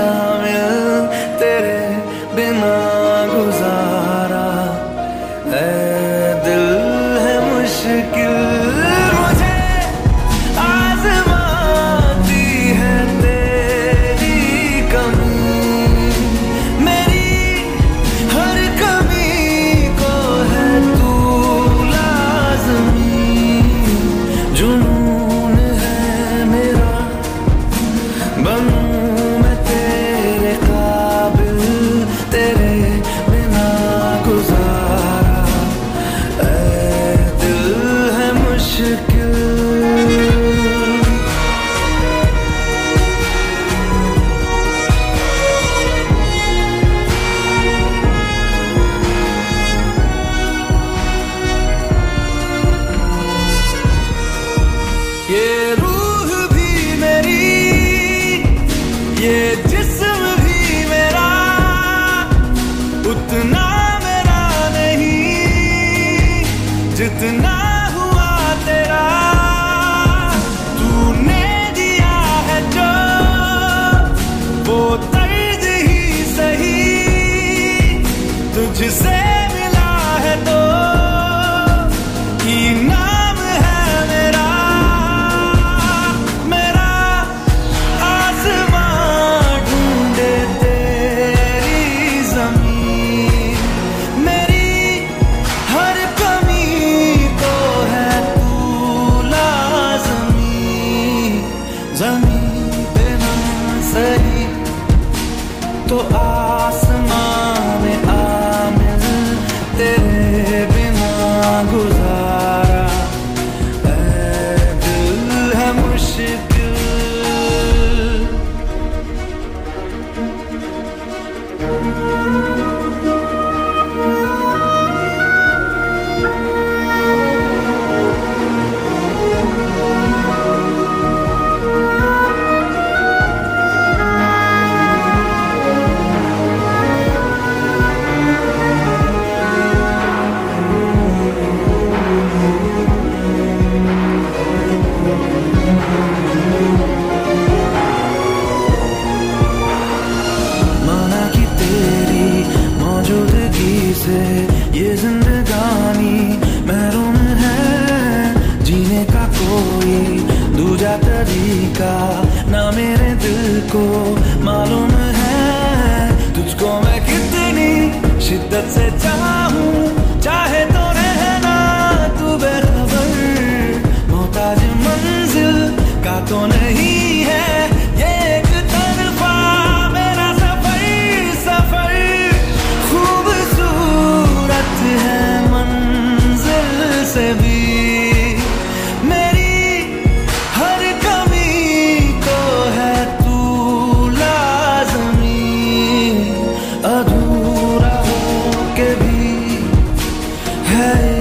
शामिल तेरे बिना गुजारा है दिल है मुश्किल मुझे आजमाती है तेरी कमी मेरी हर कमी को है तू लाज़मी जुनून है मेरा बनूं ये रूह भी मेरी ये जिस्म भी मेरा उतना मेरा नहीं जितना हुआ तेरा तूने दिया है जो वो दर्द ही सही तुझसे मिला है तो इना तो आसमान में आमिल तेरे बिना गुजारा ऐ दिल है मुश्किल ये जिंदगानी महरूम है जीने का कोई दूजा तरीका ना मेरे दिल को मालूम है तुझको मैं कितनी शिद्दत से चाहूं चाहे तो रहना तू बेखबर मोहताज मंजिल का तो नहीं है ये एक तरफा मेरा सफर सफर अधूरा हो के भी है।